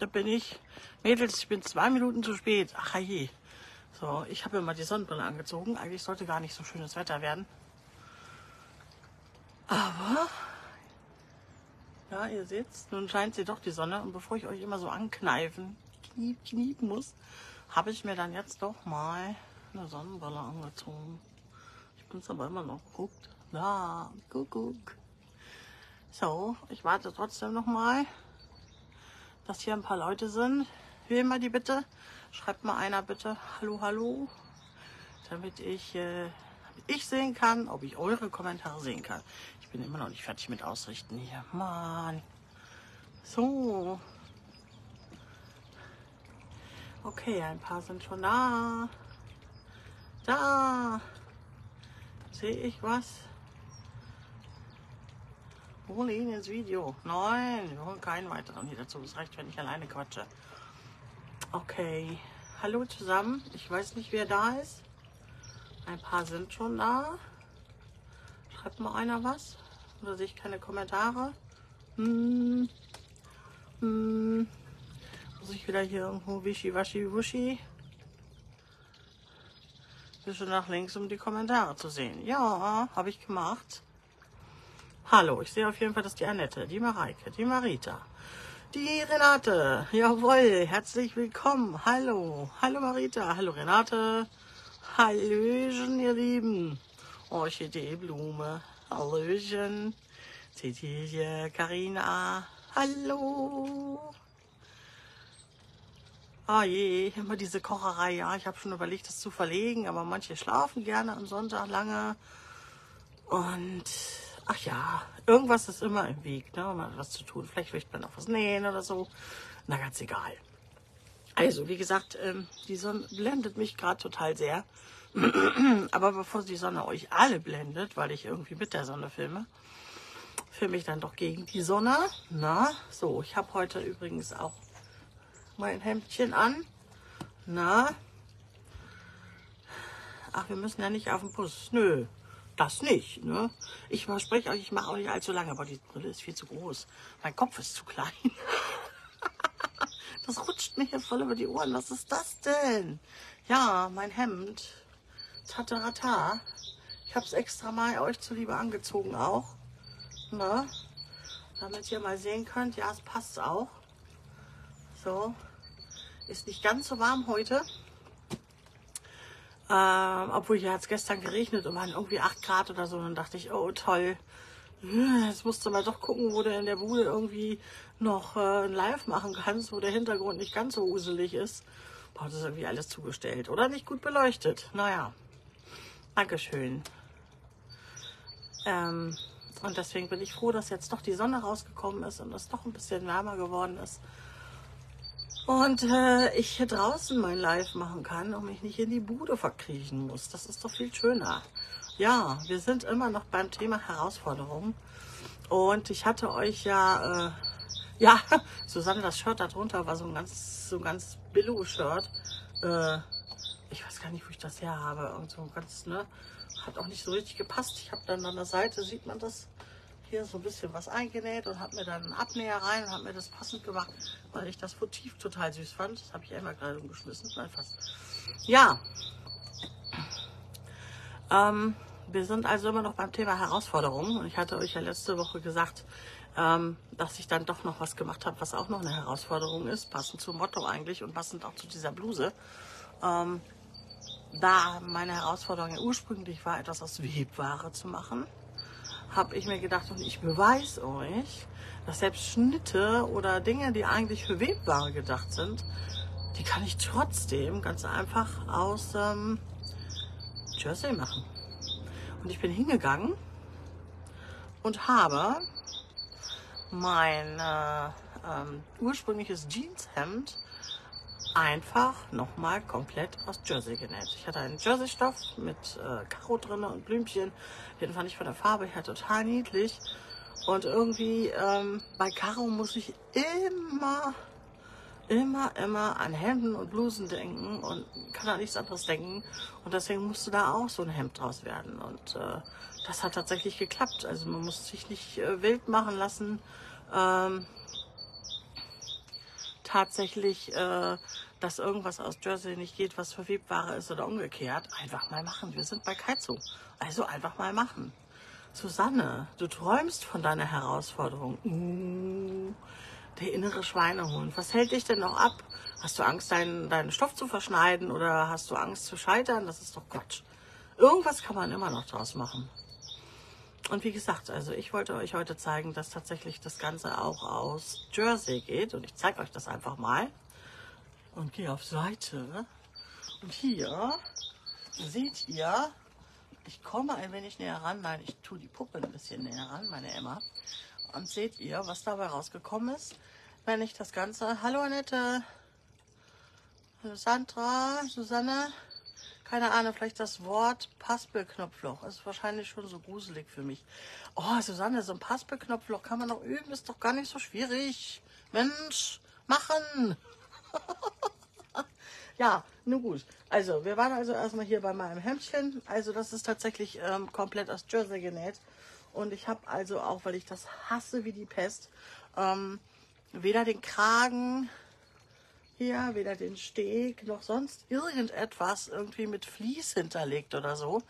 da bin ich. Mädels, ich bin 2 Minuten zu spät. Ach je. So, ich habe mir mal die Sonnenbrille angezogen. Eigentlich sollte gar nicht so schönes Wetter werden. Aber, ja, ihr seht, nun scheint sie doch die Sonne. Und bevor ich euch immer so ankneifen, kniepen muss, habe ich mir dann jetzt doch mal eine Sonnenbrille angezogen. Ich bin es aber immer noch. Guckt. Da, guck. So, ich warte trotzdem nochmal, dass hier ein paar Leute sind. Wählen mal die bitte. Schreibt mal einer bitte, hallo, damit ich sehen kann, ob ich eure Kommentare sehen kann. Ich bin immer noch nicht fertig mit Ausrichten hier. Mann. So. Okay, ein paar sind schon da. Da. Sehe ich was? Wir holen ihn ins Video. Nein, wir holen keinen weiteren hier dazu. Es reicht, wenn ich alleine quatsche. Okay, hallo zusammen. Ich weiß nicht, wer da ist. Ein paar sind schon da. Schreibt mal einer was? Oder sehe ich keine Kommentare? Muss ich wieder hier irgendwo wischiwaschiwuschi? Wische nach links, um die Kommentare zu sehen. Ja, habe ich gemacht. Hallo, ich sehe auf jeden Fall, dass die Annette, die Mareike, die Marita, die Renate, jawohl, herzlich willkommen, hallo Marita, hallo Renate, hallöchen ihr Lieben, Orchidee, Blume, hallöchen, Cecilie, Carina, hallo. Ah je, immer diese Kocherei, ja, ich habe schon überlegt, das zu verlegen, aber manche schlafen gerne am Sonntag lange und... Ach ja, irgendwas ist immer im Weg, ne, um was zu tun. Vielleicht möchte man auch was nähen oder so. Na, ganz egal. Also, wie gesagt, die Sonne blendet mich gerade total sehr. Aber bevor die Sonne euch alle blendet, weil ich irgendwie mit der Sonne filme ich dann doch gegen die Sonne. Na, so, ich habe heute übrigens auch mein Hemdchen an. Na, ach, wir müssen ja nicht auf den Bus. Nö. Das nicht, ne? Ich verspreche euch, ich mache auch nicht allzu lange, aber die Brille ist viel zu groß. Mein Kopf ist zu klein. Das rutscht mir hier voll über die Ohren. Was ist das denn? Ja, mein Hemd. Tatarata. Ich habe es extra mal euch zuliebe angezogen auch. Ne? Damit ihr mal sehen könnt, ja, es passt auch. So. Ist nicht ganz so warm heute. Obwohl, ja, hat es gestern geregnet und waren irgendwie 8 Grad oder so. Und dann dachte ich, oh toll, jetzt musst du mal doch gucken, wo du in der Bude irgendwie noch ein Live machen kannst, wo der Hintergrund nicht ganz so uselig ist. Boah, das ist irgendwie alles zugestellt oder nicht gut beleuchtet. Naja, dankeschön. Und deswegen bin ich froh, dass jetzt doch die Sonne rausgekommen ist und es doch ein bisschen wärmer geworden ist. Und ich hier draußen mein Live machen kann und mich nicht in die Bude verkriechen muss. Das ist doch viel schöner. Ja, wir sind immer noch beim Thema Herausforderungen. Und ich hatte euch ja, ja, Susanne, das Shirt darunter war so ein ganz Billo-Shirt. Ich weiß gar nicht, wo ich das her habe. Und so ganz, ne, hat auch nicht so richtig gepasst. Ich habe dann an der Seite, sieht man das, hier so ein bisschen was eingenäht und habe mir dann einen Abnäher rein und habe mir das passend gemacht, weil ich das Motiv total süß fand. Das habe ich einmal gerade umgeschmissen. Ja, wir sind also immer noch beim Thema Herausforderungen und ich hatte euch ja letzte Woche gesagt, dass ich dann doch noch was gemacht habe, was auch noch eine Herausforderung ist, passend zum Motto eigentlich und passend auch zu dieser Bluse. Da meine Herausforderung ja ursprünglich war, etwas aus Webware zu machen, habe ich mir gedacht, und ich beweise euch, dass selbst Schnitte oder Dinge, die eigentlich für Webware gedacht sind, die kann ich trotzdem ganz einfach aus Jersey machen. Und ich bin hingegangen und habe mein ursprüngliches Jeanshemd einfach nochmal komplett aus Jersey genäht. Ich hatte einen Jersey-Stoff mit Karo drin und Blümchen. Den fand ich von der Farbe her total niedlich. Und irgendwie bei Karo muss ich immer an Hemden und Blusen denken und kann an nichts anderes denken. Und deswegen musste da auch so ein Hemd draus werden. Und das hat tatsächlich geklappt. Also man muss sich nicht wild machen lassen. tatsächlich, dass irgendwas aus Jersey nicht geht, was Verwebware ist oder umgekehrt, einfach mal machen. Wir sind bei Kaidso, also einfach mal machen. Susanne, du träumst von deiner Herausforderung. Der innere Schweinehund. Was hält dich denn noch ab? Hast du Angst, deinen Stoff zu verschneiden oder hast du Angst zu scheitern? Das ist doch Quatsch. Irgendwas kann man immer noch draus machen. Und wie gesagt, also ich wollte euch heute zeigen, dass tatsächlich das Ganze auch aus Jersey geht. Und ich zeige euch das einfach mal. Und gehe auf Seite. Und hier seht ihr, ich komme ein wenig näher ran. Nein, ich tue die Puppe ein bisschen näher ran, meine Emma. Und seht ihr, was dabei rausgekommen ist, wenn ich das Ganze... Hallo Annette, hallo Sandra, Susanne... Keine Ahnung, vielleicht das Wort Paspelknopfloch. Ist wahrscheinlich schon so gruselig für mich. Oh, Susanne, so ein Paspelknopfloch kann man noch üben. Ist doch gar nicht so schwierig. Mensch, machen! Ja, nun gut. Also, wir waren also erstmal hier bei meinem Hemdchen. Also, das ist tatsächlich komplett aus Jersey genäht. Und ich habe also auch, weil ich das hasse wie die Pest, weder den Kragen... Hier, weder den Steg noch sonst irgendetwas irgendwie mit Vlies hinterlegt oder so,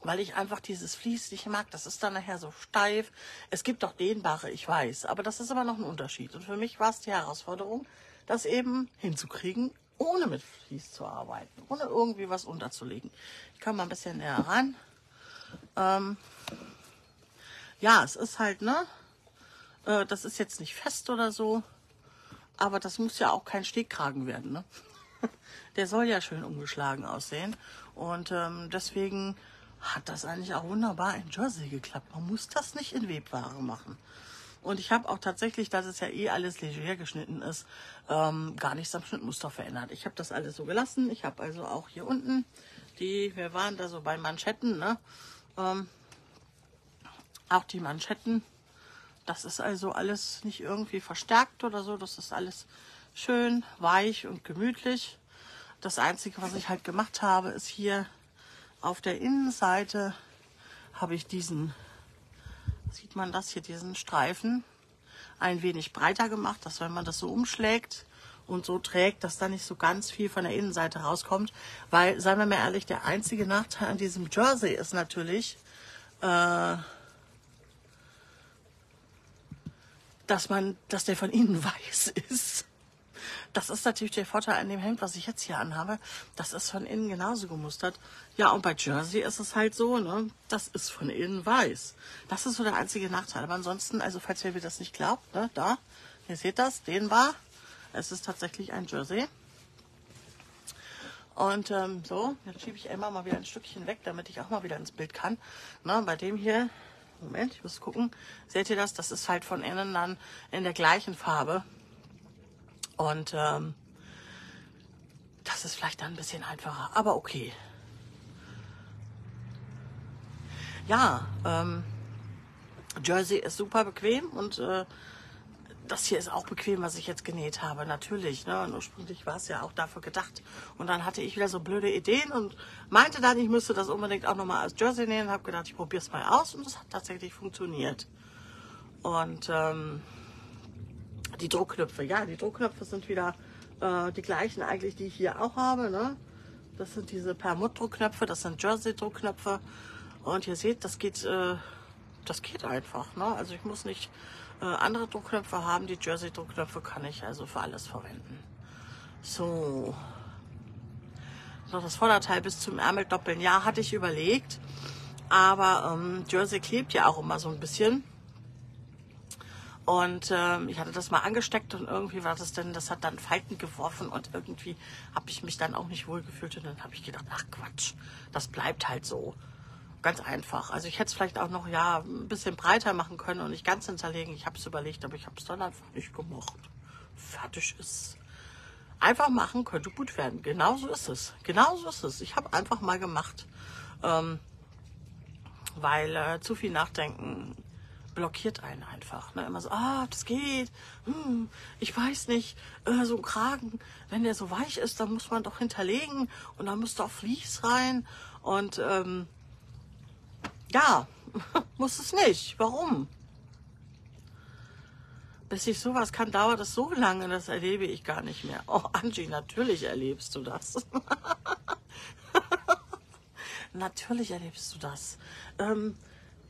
weil ich einfach dieses Vlies nicht mag. Das ist dann nachher so steif. Es gibt auch dehnbare, ich weiß, aber das ist immer noch ein Unterschied. Und für mich war es die Herausforderung, das eben hinzukriegen, ohne mit Vlies zu arbeiten, ohne irgendwie was unterzulegen. Ich komme mal ein bisschen näher ran. Ja, es ist halt, ne, das ist jetzt nicht fest oder so. Aber das muss ja auch kein Stegkragen werden, ne? Der soll ja schön umgeschlagen aussehen. Und deswegen hat das eigentlich auch wunderbar in Jersey geklappt. Man muss das nicht in Webware machen. Und ich habe auch tatsächlich, dass es ja eh alles leger geschnitten ist, gar nichts am Schnittmuster verändert. Ich habe das alles so gelassen. Ich habe also auch hier unten, wir waren da so bei Manschetten, ne? Auch die Manschetten. Das ist also alles nicht irgendwie verstärkt oder so. Das ist alles schön, weich und gemütlich. Das Einzige, was ich halt gemacht habe, ist hier auf der Innenseite habe ich diesen, sieht man das hier, diesen Streifen ein wenig breiter gemacht, dass wenn man das so umschlägt und so trägt, dass da nicht so ganz viel von der Innenseite rauskommt. Weil, seien wir mal ehrlich, der einzige Nachteil an diesem Jersey ist natürlich... dass der von innen weiß ist. Das ist natürlich der Vorteil an dem Hemd, was ich jetzt hier anhabe. Das ist von innen genauso gemustert. Ja, und bei Jersey ist es halt so, ne? Das ist von innen weiß. Das ist so der einzige Nachteil. Aber ansonsten, also falls ihr mir das nicht glaubt, ne? Da, ihr seht das, dehnbar. Es ist tatsächlich ein Jersey. Und so, jetzt schiebe ich Emma mal wieder ein Stückchen weg, damit ich auch mal wieder ins Bild kann. Na, bei dem hier... Moment, ich muss gucken. Seht ihr das? Das ist halt von innen dann in der gleichen Farbe. Und das ist vielleicht dann ein bisschen einfacher, aber okay. Ja, Jersey ist super bequem und das hier ist auch bequem, was ich jetzt genäht habe, natürlich. Ne? Und ursprünglich war es ja auch dafür gedacht. Und dann hatte ich wieder so blöde Ideen und meinte dann, ich müsste das unbedingt auch nochmal als Jersey nähen. Habe gedacht, ich probiere es mal aus und das hat tatsächlich funktioniert. Und die Druckknöpfe, ja, die Druckknöpfe sind wieder die gleichen eigentlich, die ich hier auch habe. Ne? Das sind diese Permut-Druckknöpfe, das sind Jersey-Druckknöpfe. Und ihr seht, das geht einfach. Ne? Also ich muss nicht... andere Druckknöpfe haben, die Jersey-Druckknöpfe kann ich also für alles verwenden. So. Noch das Vorderteil bis zum Ärmel doppeln. Ja, hatte ich überlegt. Aber Jersey klebt ja auch immer so ein bisschen. Und ich hatte das mal angesteckt und irgendwie war das denn, das hat dann Falten geworfen und irgendwie habe ich mich dann auch nicht wohl gefühlt und dann habe ich gedacht, ach Quatsch, das bleibt halt so. Ganz einfach. Also ich hätte es vielleicht auch noch ja, ein bisschen breiter machen können und nicht ganz hinterlegen. Ich habe es überlegt, aber ich habe es dann einfach nicht gemacht. Fertig ist. Einfach machen könnte gut werden. Genauso ist es. Genauso ist es. Ich habe einfach mal gemacht, weil zu viel Nachdenken blockiert einen einfach. Ne? Immer so, ah, das geht. Ich weiß nicht. So ein Kragen, wenn der so weich ist, dann muss man doch hinterlegen und dann muss doch Vlies rein und ja, muss es nicht. Warum? Bis ich sowas kann, dauert es so lange, das erlebe ich gar nicht mehr. Oh, Angie, natürlich erlebst du das. Natürlich erlebst du das.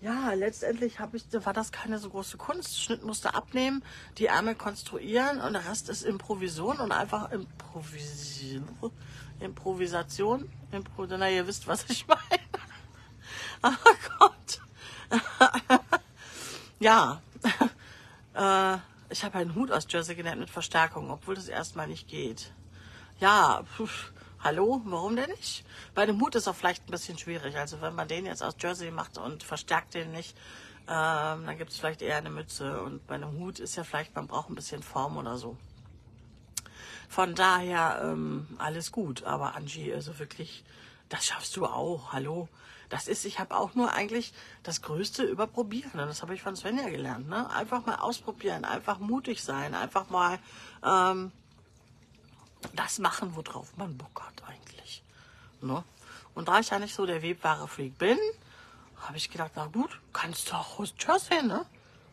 Ja, letztendlich war das keine so große Kunst. Schnitt musste abnehmen, die Ärmel konstruieren und der Rest ist Improvision und einfach Improvisation. Na, ihr wisst, was ich meine. Oh Gott. Ja. Ich habe einen Hut aus Jersey genäht mit Verstärkung, obwohl das erstmal nicht geht. Ja, pf, hallo, warum denn nicht? Bei dem Hut ist auch vielleicht ein bisschen schwierig. Also wenn man den jetzt aus Jersey macht und verstärkt den nicht, dann gibt es vielleicht eher eine Mütze. Und bei einem Hut ist ja vielleicht, man braucht ein bisschen Form oder so. Von daher alles gut. Aber Angie, also wirklich, das schaffst du auch, hallo. Das ist, ich habe auch nur eigentlich das Größte überprobieren. Das habe ich von Svenja gelernt. Ne? Einfach mal ausprobieren, einfach mutig sein, einfach mal das machen, worauf man Bock hat eigentlich. Ne? Und da ich ja nicht so der Webware-Freak bin, habe ich gedacht, na gut, kannst du auch aus Jersey, ne?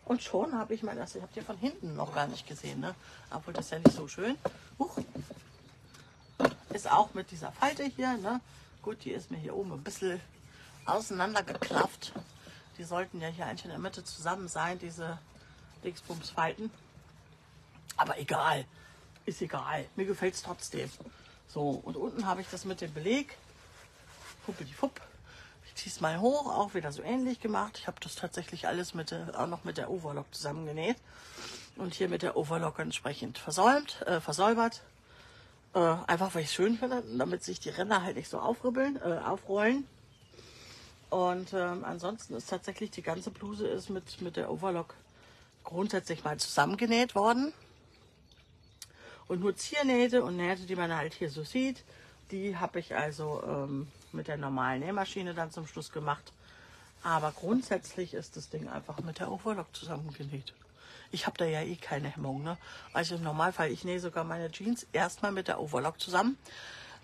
Und schon habe ich mein erstes, ich habe die von hinten noch gar nicht gesehen, ne? Obwohl das ist ja nicht so schön. Huch. Ist auch mit dieser Falte hier, ne? Gut, die ist mir hier oben ein bisschen auseinandergeklafft. Die sollten ja hier eigentlich in der Mitte zusammen sein, diese Dingsbums-Falten. Aber egal. Ist egal. Mir gefällt es trotzdem. So, und unten habe ich das mit dem Beleg. Fuppelifupp. Ich ziehe es mal hoch, auch wieder so ähnlich gemacht. Ich habe das tatsächlich alles auch noch mit der Overlock zusammengenäht. Und hier mit der Overlock entsprechend versäubert. Einfach, weil ich es schön finde, damit sich die Ränder halt nicht so aufrollen. Und ansonsten ist tatsächlich die ganze Bluse ist mit der Overlock grundsätzlich mal zusammengenäht worden. Und nur Ziernähte und Nähte, die man halt hier so sieht, die habe ich also mit der normalen Nähmaschine dann zum Schluss gemacht. Aber grundsätzlich ist das Ding einfach mit der Overlock zusammengenäht. Ich habe da ja eh keine Hemmung, ne? Also im Normalfall, ich nähe sogar meine Jeans erstmal mit der Overlock zusammen,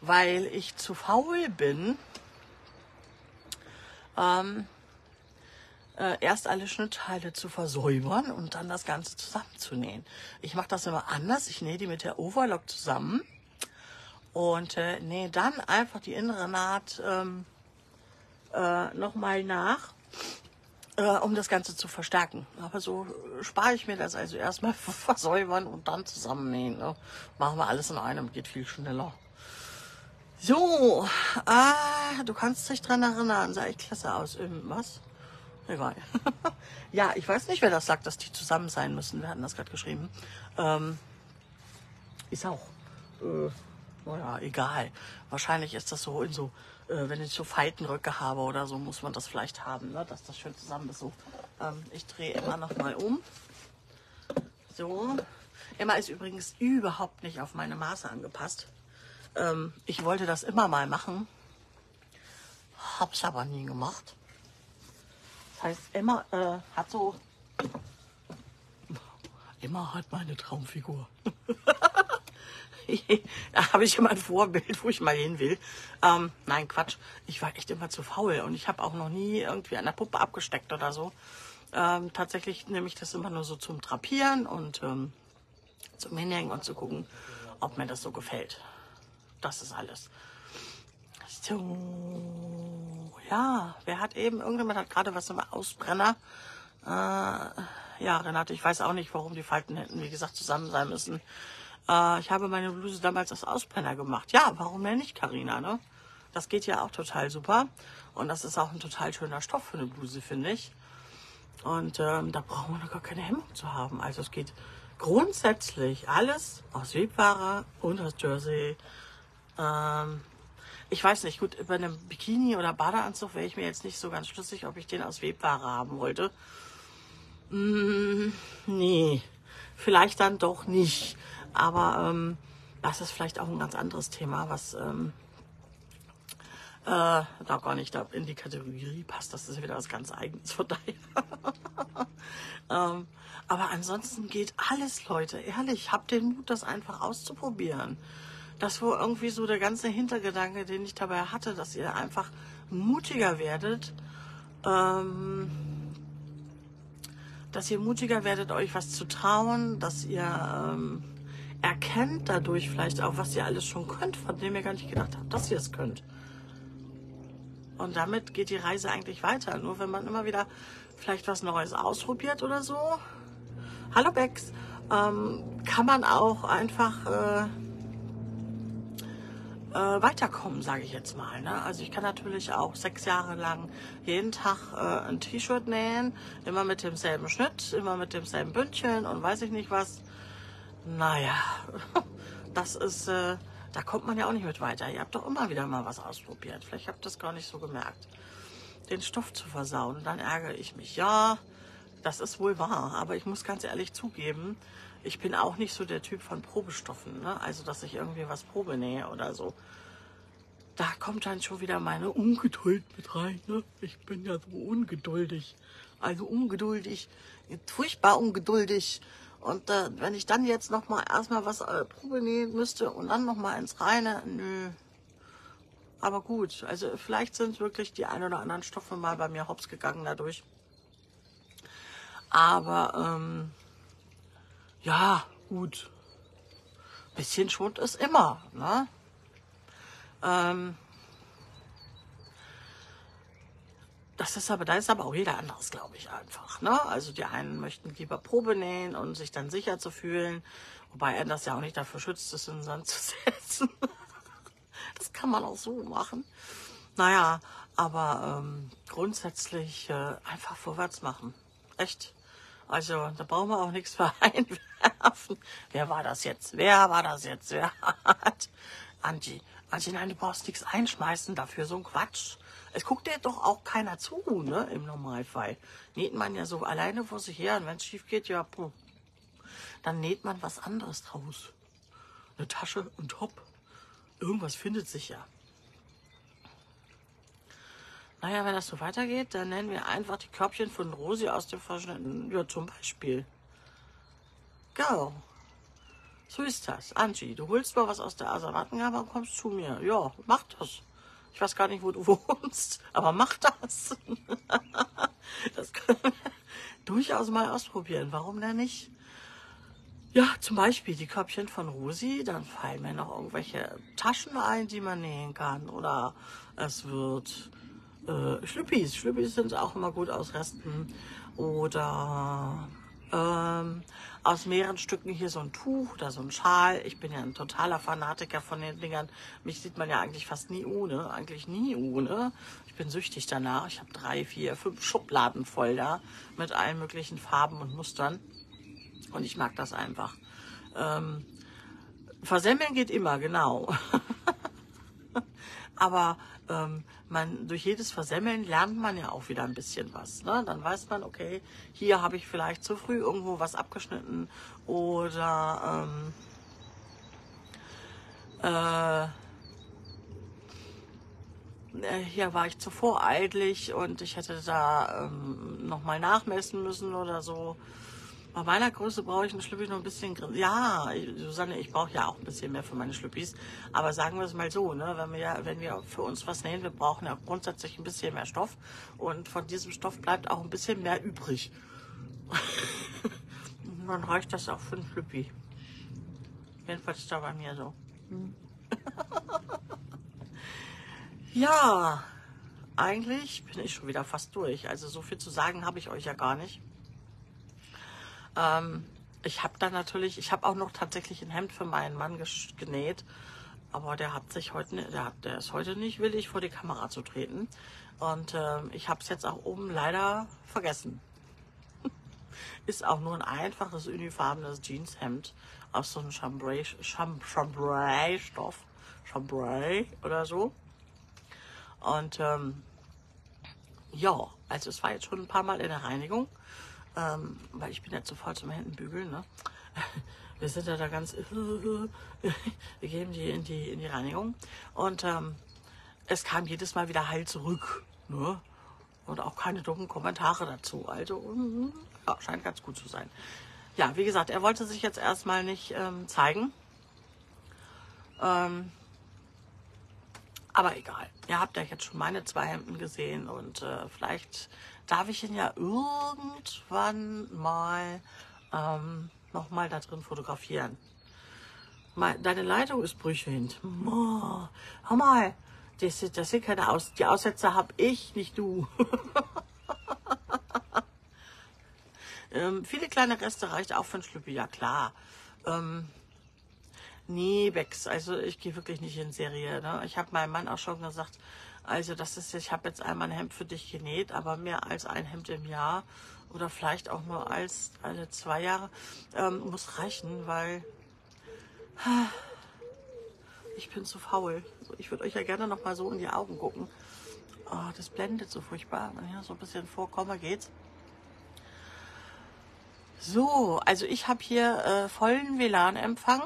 weil ich zu faul bin, erst alle Schnittteile zu versäubern und dann das Ganze zusammenzunähen. Ich mache das immer anders. Ich nähe die mit der Overlock zusammen und nähe dann einfach die innere Naht nochmal nach, um das Ganze zu verstärken. Aber so spare ich mir das, also erstmal versäubern und dann zusammennähen. Ne? Machen wir alles in einem, geht viel schneller. So, du kannst dich dran erinnern, sah ich klasse aus, irgendwas? Egal. Ja, ich weiß nicht, wer das sagt, dass die zusammen sein müssen. Wir hatten das gerade geschrieben. Ist auch, naja, egal. Wahrscheinlich ist das so in so, wenn ich so Faltenröcke habe oder so, muss man das vielleicht haben, ne? Dass das schön zusammen ist. So. Ich drehe immer noch mal um. So. Emma ist übrigens überhaupt nicht auf meine Maße angepasst. Ich wollte das immer mal machen, hab's aber nie gemacht. Das heißt, Emma hat so... Emma hat meine Traumfigur. Da habe ich immer ein Vorbild, wo ich mal hin will. Nein, Quatsch. Ich war echt immer zu faul und ich habe auch noch nie irgendwie an der Puppe abgesteckt oder so. Tatsächlich nehme ich das immer nur so zum Drapieren und zum Hinhängen und zu gucken, ob mir das so gefällt. Das ist alles. So, ja, irgendjemand hat gerade was im Ausbrenner. Ja, Renate, ich weiß auch nicht, warum die Falten hätten, wie gesagt, zusammen sein müssen. Ich habe meine Bluse damals als Ausbrenner gemacht. Ja, warum denn nicht, Carina, ne? Das geht ja auch total super. Und das ist auch ein total schöner Stoff für eine Bluse, finde ich. Und da braucht man gar keine Hemmung zu haben. Also es geht grundsätzlich alles aus Webware und aus Jersey. Ich weiß nicht, gut, über einem Bikini oder Badeanzug wäre ich mir jetzt nicht so ganz schlüssig, ob ich den aus Webware haben wollte. Nee, vielleicht dann doch nicht. Aber das ist vielleicht auch ein ganz anderes Thema, was da gar nicht in die Kategorie passt. Das ist wieder was ganz Eigenes, von daher. Aber ansonsten geht alles, Leute. Ehrlich, habt den Mut, das einfach auszuprobieren. Das war irgendwie so der ganze Hintergedanke, den ich dabei hatte, dass ihr einfach mutiger werdet, dass ihr mutiger werdet, euch was zu trauen, dass ihr erkennt dadurch vielleicht auch, was ihr alles schon könnt, von dem ihr gar nicht gedacht habt, dass ihr es könnt. Und damit geht die Reise eigentlich weiter. Nur wenn man immer wieder vielleicht was Neues ausprobiert oder so, hallo Bex, kann man auch einfach weiterkommen, sage ich jetzt mal. Ne? Also ich kann natürlich auch 6 Jahre lang jeden Tag ein T-Shirt nähen, immer mit demselben Schnitt, immer mit demselben Bündchen und weiß ich nicht was. Naja, das ist... Da kommt man ja auch nicht mit weiter. Ihr habt doch immer wieder mal was ausprobiert. Vielleicht habt ihr das gar nicht so gemerkt. Den Stoff zu versauen, dann ärgere ich mich. Ja, das ist wohl wahr. Aber ich muss ganz ehrlich zugeben, ich bin auch nicht so der Typ von Probestoffen. Ne? Also, dass ich irgendwie was probenähe oder so. Da kommt dann schon wieder meine Ungeduld mit rein. Ne? Ich bin ja so ungeduldig. Also ungeduldig, furchtbar ungeduldig. Und wenn ich dann jetzt nochmal erstmal was Probe nähen müsste und dann nochmal ins Reine, nö. Aber gut, also vielleicht sind wirklich die ein oder anderen Stoffe mal bei mir hops gegangen dadurch. Aber ja, gut. Bisschen Schwund ist immer, ne? Da ist aber auch jeder anderes, glaube ich, einfach. Ne? Also die einen möchten lieber Probe nähen, um sich dann sicher zu fühlen. Wobei er das ja auch nicht dafür schützt, es in den Sand zu setzen. Das kann man auch so machen. Naja, aber grundsätzlich einfach vorwärts machen. Echt. Also da brauchen wir auch nichts für einwerfen. Wer war das jetzt? Wer war das jetzt? Wer hat? Angie. Angie, nein, du brauchst nichts einschmeißen dafür. So ein Quatsch. Es guckt ja doch auch keiner zu, ne, im Normalfall. Näht man ja so alleine vor sich her und wenn es schief geht, ja, puh. Dann näht man was anderes draus. Eine Tasche und hopp. Irgendwas findet sich ja. Naja, wenn das so weitergeht, dann nennen wir einfach die Körbchen von Rosi aus dem Verschnittenen. Ja, zum Beispiel. Go. So ist das. Angie, du holst mal was aus der Asservatengabe und kommst zu mir. Ja, mach das. Ich weiß gar nicht, wo du wohnst, aber mach das. Das können wir durchaus mal ausprobieren. Warum denn nicht? Ja, zum Beispiel die Körbchen von Rosi. Dann fallen mir noch irgendwelche Taschen ein, die man nähen kann. Oder es wird Schlüppis. Schlüppis sind auch immer gut aus Resten. Oder aus mehreren Stücken hier so ein Tuch oder so ein Schal. Ich bin ja ein totaler Fanatiker von den Dingern. Mich sieht man ja eigentlich fast nie ohne. Eigentlich nie ohne. Ich bin süchtig danach. Ich habe 3, 4, 5 Schubladen voll da mit allen möglichen Farben und Mustern. Und ich mag das einfach. Versemmeln geht immer, genau. Aber durch jedes Versemmeln lernt man ja auch wieder ein bisschen was. Ne? Dann weiß man, okay, hier habe ich vielleicht zu früh irgendwo was abgeschnitten oder hier war ich zu voreidlich und ich hätte da nochmal nachmessen müssen oder so. Bei meiner Größe brauche ich einen Schlüppi noch ein bisschen... Ja, Susanne, ich brauche ja auch ein bisschen mehr für meine Schlüppis. Aber sagen wir es mal so, ne? Wenn wir für uns was nähen, wir brauchen ja grundsätzlich ein bisschen mehr Stoff. Und von diesem Stoff bleibt auch ein bisschen mehr übrig. Dann reicht das auch für einen Schlüppi. Jedenfalls da bei mir so. Ja, eigentlich bin ich schon wieder fast durch. Also so viel zu sagen habe ich euch ja gar nicht. Ich habe auch noch tatsächlich ein Hemd für meinen Mann genäht, aber der ist heute nicht willig, vor die Kamera zu treten. Und ich habe es jetzt auch oben leider vergessen. Ist auch nur ein einfaches, unifarbenes Jeanshemd aus so einem Chambray-Stoff. Chambray oder so. Und ja, also es war jetzt schon ein paar Mal in der Reinigung. Weil ich bin ja zu faul zum Händenbügeln, ne? Wir sind ja da ganz... Wir geben die in die Reinigung. Und es kam jedes Mal wieder heil zurück, ne? Und auch keine dummen Kommentare dazu. Also, ja, scheint ganz gut zu sein. Ja, wie gesagt, er wollte sich jetzt erstmal nicht zeigen. Aber egal. Ihr habt ja jetzt schon meine 2 Hemden gesehen und vielleicht darf ich ihn ja irgendwann mal nochmal da drin fotografieren. Deine Leitung ist brüchend. Oh, hör mal, das sind keine die Aussetzer habe ich, nicht du. Viele kleine Reste reicht auch für ein Schlüppi, ja klar. Nee, Bex, also ich gehe wirklich nicht in Serie. Ne? Ich habe meinem Mann auch schon gesagt, also das ist, ich habe jetzt einmal ein Hemd für dich genäht, aber mehr als ein Hemd im Jahr oder vielleicht auch nur als alle 2 Jahre muss reichen, weil ich bin zu faul. Ich würde euch ja gerne noch mal so in die Augen gucken. Oh, das blendet so furchtbar. Wenn ich so ein bisschen vorkomme, geht's. So, also ich habe hier vollen WLAN-Empfang.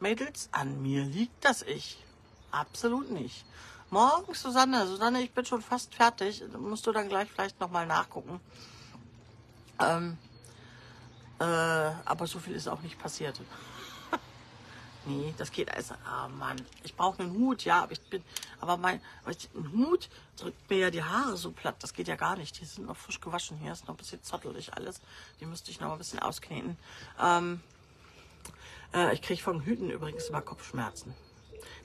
Mädels, an mir liegt das ich. Absolut nicht. Morgen, Susanne, ich bin schon fast fertig. Musst du dann gleich vielleicht nochmal nachgucken. Aber so viel ist auch nicht passiert. Nee, das geht also. Ah, Mann, ich brauche einen Hut, ja, aber ich bin. Aber ein Hut drückt mir ja die Haare so platt. Das geht ja gar nicht. Die sind noch frisch gewaschen. Hier ist noch ein bisschen zottelig alles. Die müsste ich noch mal ein bisschen auskneten. Ich kriege von Hüten übrigens immer Kopfschmerzen.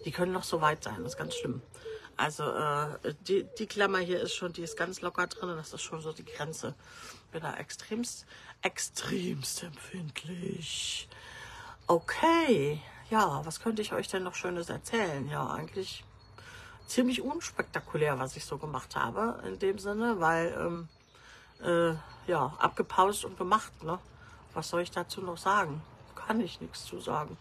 Die können noch so weit sein. Das ist ganz schlimm. Also die Klammer hier ist schon, die ist ganz locker drin. Das ist schon so die Grenze. Ich bin da extremst empfindlich. Okay. Ja, was könnte ich euch denn noch Schönes erzählen? Ja, eigentlich ziemlich unspektakulär, was ich so gemacht habe in dem Sinne, weil, ja, abgepaust und gemacht, ne? Was soll ich dazu noch sagen? Kann ich nichts zu sagen.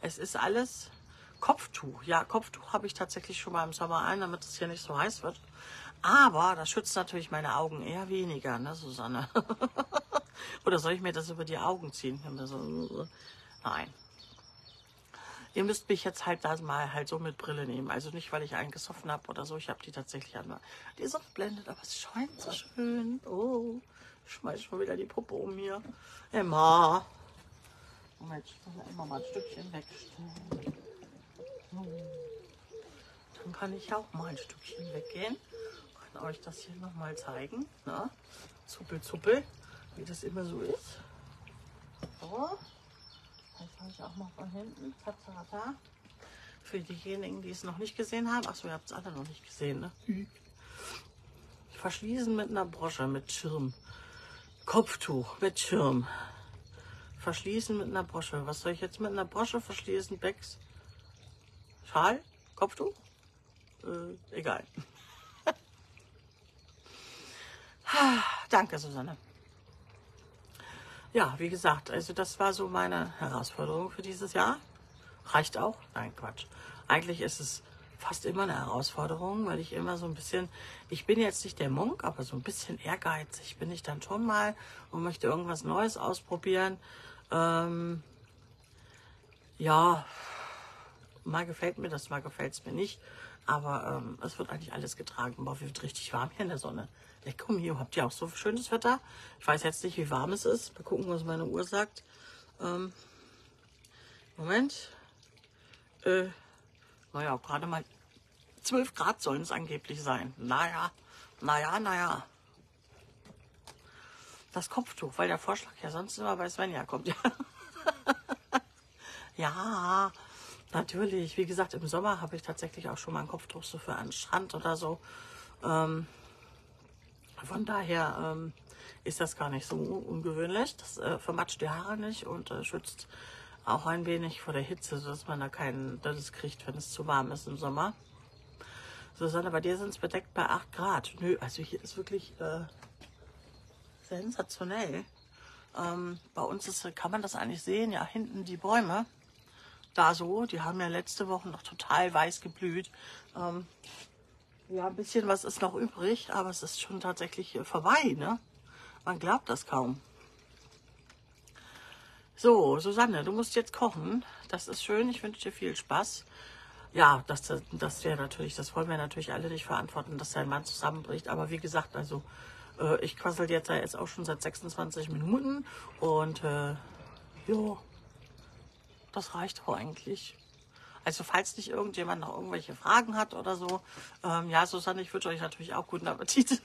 Es ist alles Kopftuch. Ja, Kopftuch habe ich tatsächlich schon mal im Sommer ein, damit es hier nicht so heiß wird. Aber das schützt natürlich meine Augen eher weniger, ne, Susanne? Oder soll ich mir das über die Augen ziehen? Nein. Ihr müsst mich jetzt halt das mal halt so mit Brille nehmen. Also nicht, weil ich einen gesoffen habe oder so. Ich habe die tatsächlich einmal. Die Sonne blendet, aber es scheint so schön. Oh, ich schmeiß schon wieder die Puppe um hier. Emma. Moment, ich muss immer mal ein Stückchen wegstellen. Dann kann ich auch mal ein Stückchen weggehen. Kann euch das hier nochmal zeigen. Na? Zuppel, zuppel. Wie das immer so ist. So. Jetzt habe ich auch mal von hinten. Tatata. Für diejenigen, die es noch nicht gesehen haben. Achso, ihr habt es alle noch nicht gesehen, ne? Verschließen mit einer Brosche, mit Schirm. Kopftuch mit Schirm. Verschließen mit einer Brosche. Was soll ich jetzt mit einer Brosche verschließen, Becks? Schal? Kopftuch? Egal. Danke, Susanne. Ja, wie gesagt, also das war so meine Herausforderung für dieses Jahr. Reicht auch? Nein, Quatsch. Eigentlich ist es fast immer eine Herausforderung, weil ich immer so ein bisschen, ich bin jetzt nicht der Monk, aber so ein bisschen ehrgeizig bin ich dann schon mal und möchte irgendwas Neues ausprobieren. Ja, mal gefällt mir das, mal gefällt es mir nicht. Aber es wird eigentlich alles getragen. Boah, wird richtig warm hier in der Sonne. Ja, komm hier, habt ihr auch so schönes Wetter? Ich weiß jetzt nicht, wie warm es ist. Mal gucken, was meine Uhr sagt. Moment. Naja, gerade mal 12 Grad sollen es angeblich sein. Naja. Das Kopftuch, weil der Vorschlag ja sonst immer bei Svenja kommt. Ja. Natürlich, wie gesagt, im Sommer habe ich tatsächlich auch schon mal ein Kopftuch so für einen Strand oder so. Von daher ist das gar nicht so ungewöhnlich. Das vermatscht die Haare nicht und schützt auch ein wenig vor der Hitze, sodass man da keinen Dötz kriegt, wenn es zu warm ist im Sommer. Susanne, bei dir sind es bedeckt bei 8 Grad. Nö, also hier ist wirklich sensationell. Bei uns ist, kann man das eigentlich sehen, ja, hinten die Bäume. Da so, die haben ja letzte Woche noch total weiß geblüht. Ja, ein bisschen was ist noch übrig, aber es ist schon tatsächlich vorbei, ne? Man glaubt das kaum. So, Susanne, du musst jetzt kochen. Das ist schön, ich wünsche dir viel Spaß. Ja, das wollen wir natürlich alle nicht verantworten, dass dein Mann zusammenbricht. Aber wie gesagt, also ich quassel jetzt auch schon seit 26 Minuten und ja. Das reicht doch eigentlich. Also falls nicht irgendjemand noch irgendwelche Fragen hat oder so. Ja, Susanne, ich wünsche euch natürlich auch guten Appetit.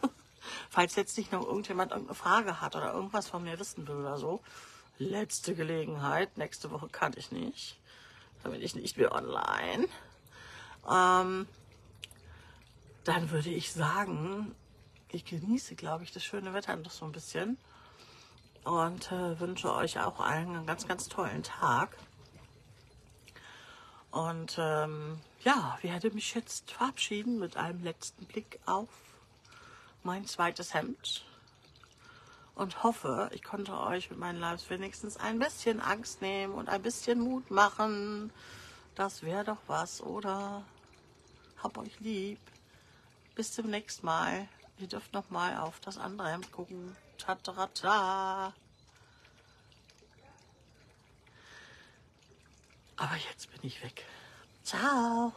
Falls jetzt nicht noch irgendjemand irgendeine Frage hat oder irgendwas von mir wissen will oder so, letzte Gelegenheit, nächste Woche kann ich nicht, da bin ich nicht mehr online, dann würde ich sagen, ich genieße, glaube ich, das schöne Wetter noch so ein bisschen und wünsche euch auch allen einen ganz, ganz tollen Tag. Und ja, werde mich jetzt verabschieden mit einem letzten Blick auf mein zweites Hemd und hoffe, ich konnte euch mit meinen Lives wenigstens ein bisschen Angst nehmen und ein bisschen Mut machen. Das wäre doch was, oder? Hab euch lieb. Bis zum nächsten Mal. Ihr dürft nochmal auf das andere Hemd gucken. Tatarata. Aber jetzt bin ich weg. Ciao.